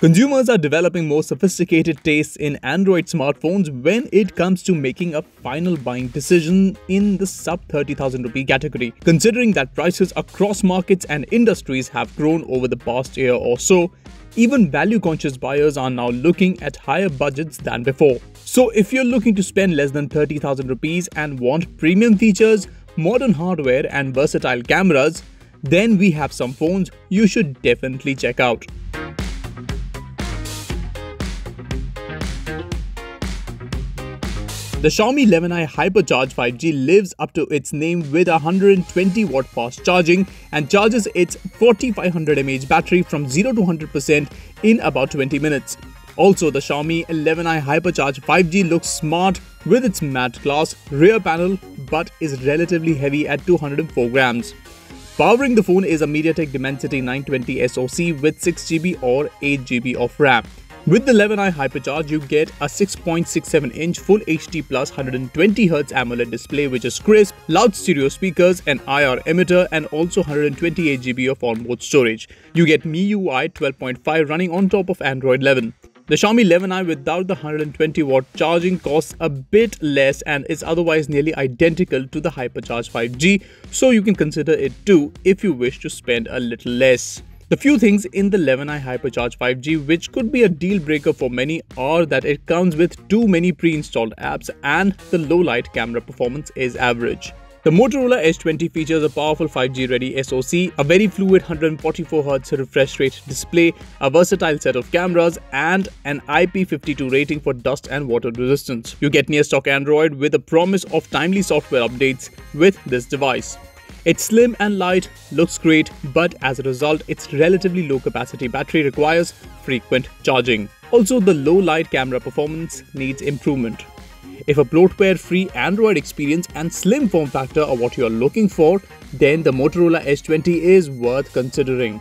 Consumers are developing more sophisticated tastes in Android smartphones when it comes to making a final buying decision in the sub-30,000 rupee category. Considering that prices across markets and industries have grown over the past year or so, even value-conscious buyers are now looking at higher budgets than before. So if you're looking to spend less than 30,000 rupees and want premium features, modern hardware and versatile cameras, then we have some phones you should definitely check out. The Xiaomi 11i Hypercharge 5G lives up to its name with 120-watt fast charging and charges its 4500 mAh battery from 0 to 100% in about 20 minutes. Also, the Xiaomi 11i Hypercharge 5G looks smart with its matte glass rear panel but is relatively heavy at 204 grams. Powering the phone is a MediaTek Dimensity 920 SoC with 6GB or 8GB of RAM. With the 11i Hypercharge, you get a 6.67-inch Full HD Plus 120Hz AMOLED display which is crisp, loud stereo speakers, an IR emitter and also 128GB of onboard storage. You get MiUI 12.5 running on top of Android 11. The Xiaomi 11i without the 120-watt charging costs a bit less and is otherwise nearly identical to the Hypercharge 5G, so you can consider it too if you wish to spend a little less. The few things in the 11i Hypercharge 5G which could be a deal breaker for many are that it comes with too many pre-installed apps and the low light camera performance is average. The Motorola S20 features a powerful 5G ready SoC, a very fluid 144Hz refresh rate display, a versatile set of cameras and an IP52 rating for dust and water resistance. You get near stock Android with a promise of timely software updates with this device. It's slim and light, looks great, but as a result, its relatively low capacity battery requires frequent charging. Also, the low light camera performance needs improvement. If a bloatware-free Android experience and slim form factor are what you're looking for, then the Motorola S20 is worth considering.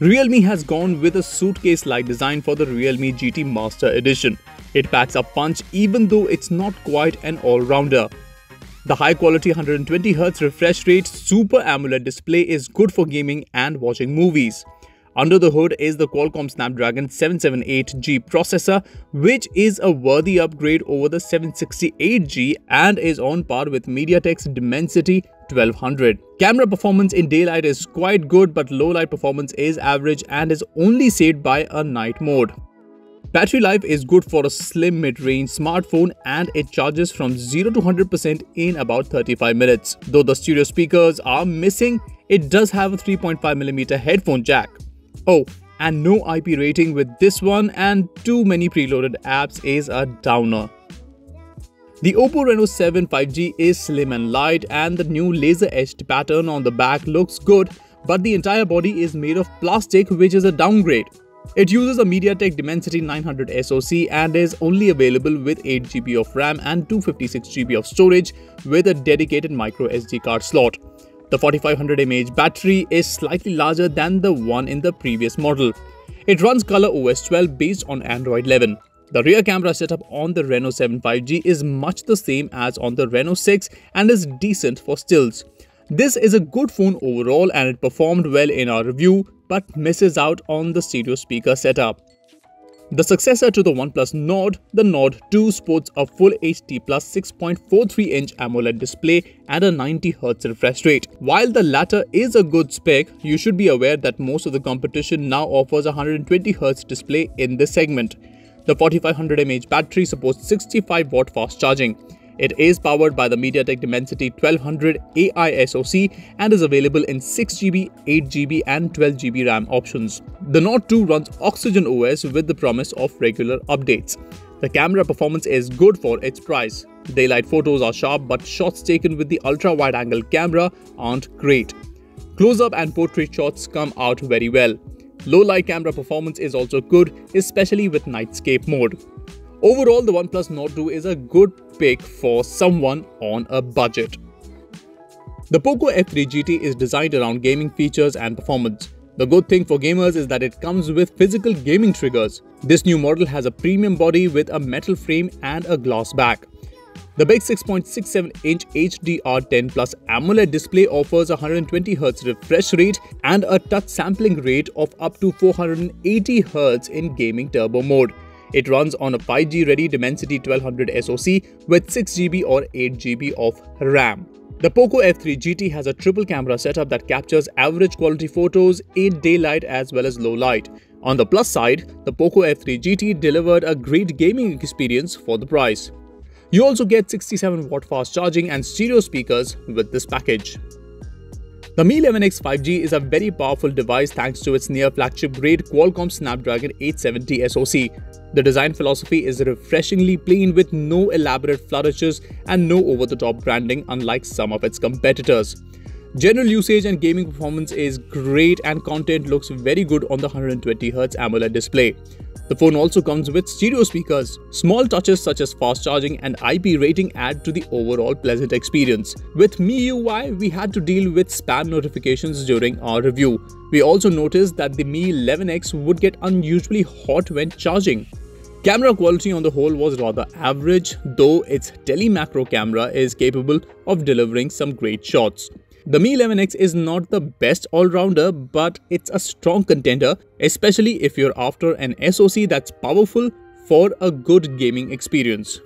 Realme has gone with a suitcase-like design for the Realme GT Master Edition. It packs a punch even though it's not quite an all-rounder. The high-quality 120Hz refresh rate Super AMOLED display is good for gaming and watching movies. Under the hood is the Qualcomm Snapdragon 778G processor, which is a worthy upgrade over the 768G and is on par with MediaTek's Dimensity 1200. Camera performance in daylight is quite good, but low-light performance is average and is only saved by a night mode. Battery life is good for a slim mid-range smartphone and it charges from 0 to 100% in about 35 minutes. Though the stereo speakers are missing, it does have a 3.5mm headphone jack. Oh, and no IP rating with this one and too many preloaded apps is a downer. The Oppo Reno7 5G is slim and light and the new laser-etched pattern on the back looks good, but the entire body is made of plastic, which is a downgrade. It uses a MediaTek Dimensity 900 SoC and is only available with 8GB of RAM and 256GB of storage with a dedicated microSD card slot. The 4500 mAh battery is slightly larger than the one in the previous model. It runs ColorOS 12 based on Android 11. The rear camera setup on the Reno 7 5G is much the same as on the Reno 6 and is decent for stills. This is a good phone overall and it performed well in our review, but misses out on the stereo speaker setup. The successor to the OnePlus Nord, the Nord 2 sports a Full HD Plus 6.43-inch AMOLED display and a 90Hz refresh rate. While the latter is a good spec, you should be aware that most of the competition now offers a 120Hz display in this segment. The 4500 mAh battery supports 65-watt fast charging. It is powered by the MediaTek Dimensity 1200 AI SoC and is available in 6GB, 8GB and 12GB RAM options. The Nord 2 runs Oxygen OS with the promise of regular updates. The camera performance is good for its price. Daylight photos are sharp, but shots taken with the ultra-wide-angle camera aren't great. Close-up and portrait shots come out very well. Low-light camera performance is also good, especially with nightscape mode. Overall, the OnePlus Nord 2 is a good pick for someone on a budget. The POCO F3 GT is designed around gaming features and performance. The good thing for gamers is that it comes with physical gaming triggers. This new model has a premium body with a metal frame and a glass back. The big 6.67-inch HDR10 Plus AMOLED display offers a 120Hz refresh rate and a touch sampling rate of up to 480Hz in gaming turbo mode. It runs on a 5G-ready Dimensity 1200 SoC with 6GB or 8GB of RAM. The POCO F3 GT has a triple camera setup that captures average quality photos in daylight as well as low light. On the plus side, the POCO F3 GT delivered a great gaming experience for the price. You also get 67W fast charging and stereo speakers with this package. The Mi 11X 5G is a very powerful device thanks to its near flagship-grade Qualcomm Snapdragon 870 SoC. The design philosophy is refreshingly plain with no elaborate flourishes and no over-the-top branding unlike some of its competitors. General usage and gaming performance is great and content looks very good on the 120Hz AMOLED display. The phone also comes with stereo speakers. Small touches such as fast charging and IP rating add to the overall pleasant experience. With MiUI, we had to deal with spam notifications during our review. We also noticed that the Mi 11X would get unusually hot when charging. Camera quality on the whole was rather average, though its tele-macro camera is capable of delivering some great shots. The Mi 11X is not the best all-rounder, but it's a strong contender, especially if you're after an SoC that's powerful for a good gaming experience.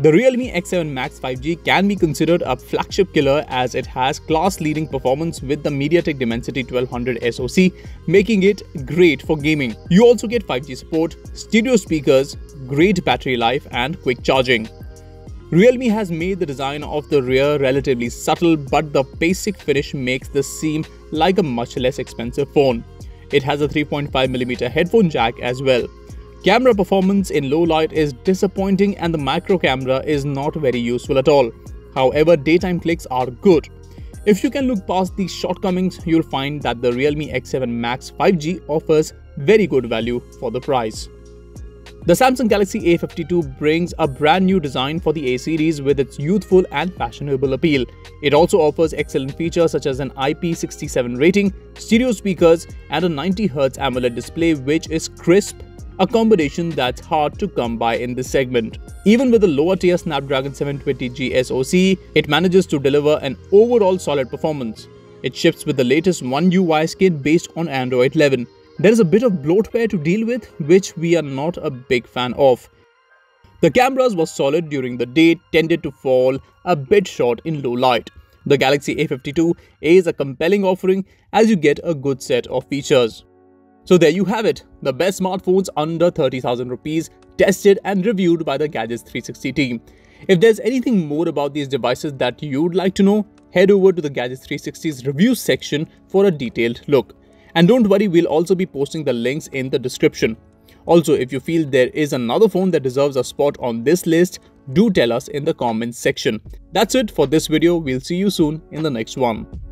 The Realme X7 Max 5G can be considered a flagship killer as it has class-leading performance with the MediaTek Dimensity 1200 SoC, making it great for gaming. You also get 5G support, stereo speakers, great battery life, and quick charging. Realme has made the design of the rear relatively subtle, but the basic finish makes this seem like a much less expensive phone. It has a 3.5mm headphone jack as well. Camera performance in low light is disappointing and the macro camera is not very useful at all. However, daytime clicks are good. If you can look past these shortcomings, you'll find that the Realme X7 Max 5G offers very good value for the price. The Samsung Galaxy A52 brings a brand new design for the A series with its youthful and fashionable appeal. It also offers excellent features such as an IP67 rating, stereo speakers, and a 90Hz AMOLED display which is crisp, a combination that's hard to come by in this segment. Even with the lower tier Snapdragon 720G SoC, it manages to deliver an overall solid performance. It ships with the latest One UI skin based on Android 11. There is a bit of bloatware to deal with, which we are not a big fan of. The cameras were solid during the day, tended to fall a bit short in low light. The Galaxy A52 is a compelling offering as you get a good set of features. So there you have it, the best smartphones under 30,000 rupees tested and reviewed by the Gadgets 360 team. If there's anything more about these devices that you'd like to know, head over to the Gadgets 360's review section for a detailed look. And don't worry, we'll also be posting the links in the description. Also, if you feel there is another phone that deserves a spot on this list, do tell us in the comments section. That's it for this video. We'll see you soon in the next one.